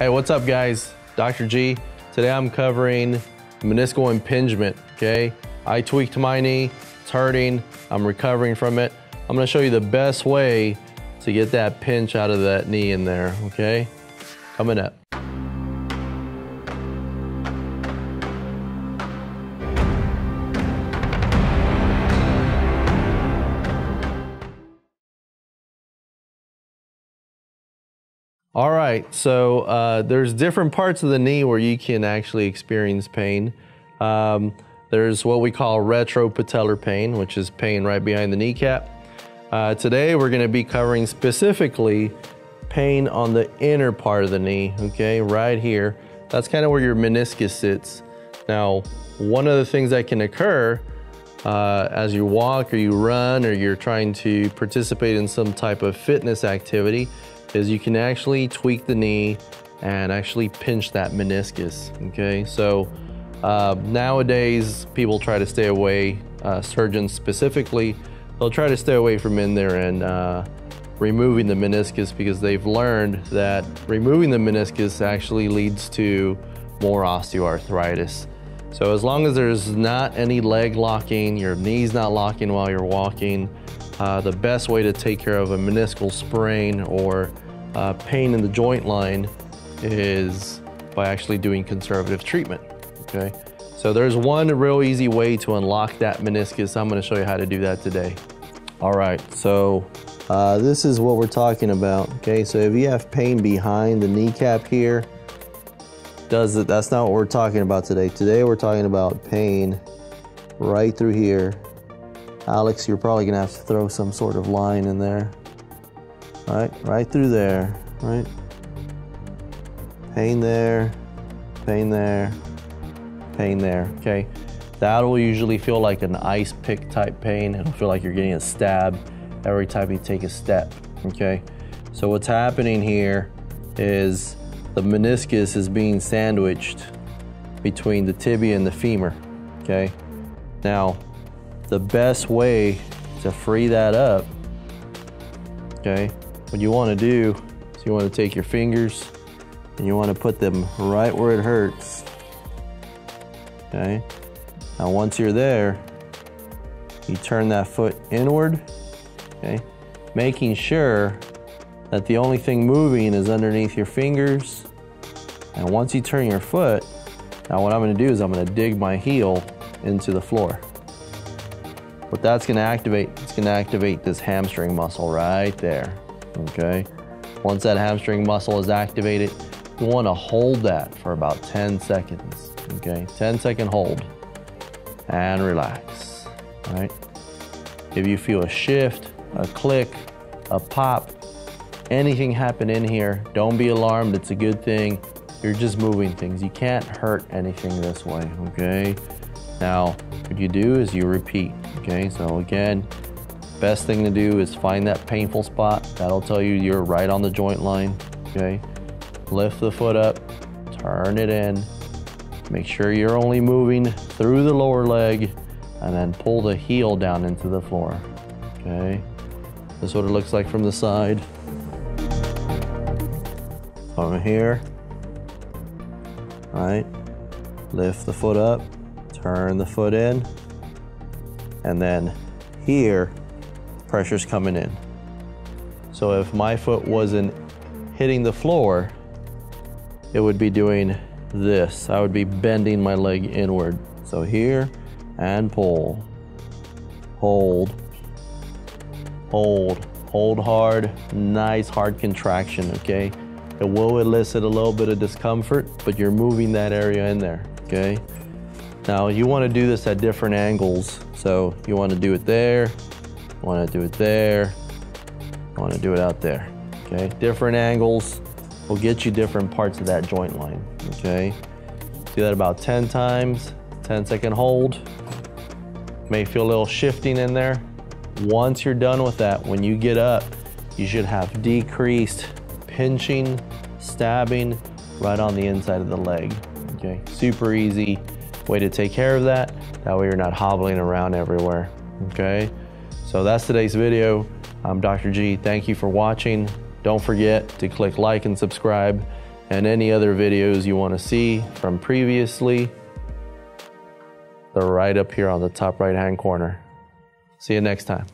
Hey, what's up guys? Dr. G. Today I'm covering meniscal impingement, okay? I tweaked my knee, it's hurting, I'm recovering from it. I'm gonna show you the best way to get that pinch out of that knee in there, okay? Coming up. All right, so there's different parts of the knee where you can actually experience pain. There's what we call retropatellar pain, which is pain right behind the kneecap. Today we're gonna be covering specifically pain on the inner part of the knee, okay, right here. That's kind of where your meniscus sits. Now, one of the things that can occur as you walk or you run or you're trying to participate in some type of fitness activity is you can actually tweak the knee and actually pinch that meniscus, okay? So nowadays, people try to stay away, surgeons specifically, they'll try to stay away from in there and removing the meniscus because they've learned that removing the meniscus actually leads to more osteoarthritis. So as long as there's not any leg locking, your knee's not locking while you're walking, the best way to take care of a meniscal sprain or pain in the joint line is by actually doing conservative treatment, okay? So there's one real easy way to unlock that meniscus. I'm gonna show you how to do that today. All right, so this is what we're talking about, okay? So if you have pain behind the kneecap here, that's not what we're talking about today. Today we're talking about pain right through here. Alex, you're probably gonna have to throw some sort of line in there. All right through there, right? Pain there, pain there, pain there, okay? That'll usually feel like an ice pick type pain. It'll feel like you're getting a stab every time you take a step, okay? So what's happening here is the meniscus is being sandwiched between the tibia and the femur, okay? Now, the best way to free that up, okay, what you want to do is you want to take your fingers and you want to put them right where it hurts, okay? Now once you're there, you turn that foot inward, okay, making sure that the only thing moving is underneath your fingers. And once you turn your foot, now what I'm going to do is I'm going to dig my heel into the floor. What that's gonna activate, it's gonna activate this hamstring muscle right there, okay? Once that hamstring muscle is activated, you wanna hold that for about 10 seconds, okay? 10-second hold, and relax, all right? If you feel a shift, a click, a pop, anything happen in here, don't be alarmed, it's a good thing. You're just moving things. You can't hurt anything this way, okay? Now, what you do is you repeat, okay? So again, best thing to do is find that painful spot. That'll tell you you're right on the joint line, okay? Lift the foot up, turn it in. Make sure you're only moving through the lower leg and then pull the heel down into the floor, okay? This is what it looks like from the side. From here, all right? Lift the foot up. Turn the foot in, and then here, pressure's coming in. So if my foot wasn't hitting the floor, it would be doing this. I would be bending my leg inward. So here, and pull, hold, hold, hold hard, nice hard contraction, okay? It will elicit a little bit of discomfort, but you're moving that area in there, okay? Now you want to do this at different angles. So you want to do it there, you want to do it there, you want to do it out there, okay? Different angles will get you different parts of that joint line, okay? Do that about 10 times, 10-second hold. May feel a little shifting in there. Once you're done with that, when you get up, you should have decreased pinching, stabbing right on the inside of the leg, okay? Super easy way to take care of that. That way you're not hobbling around everywhere, okay? So that's today's video. I'm Dr. G. Thank you for watching. Don't forget to click like and subscribe. and any other videos you want to see from previously. They're right up here on the top right-hand corner. See you next time.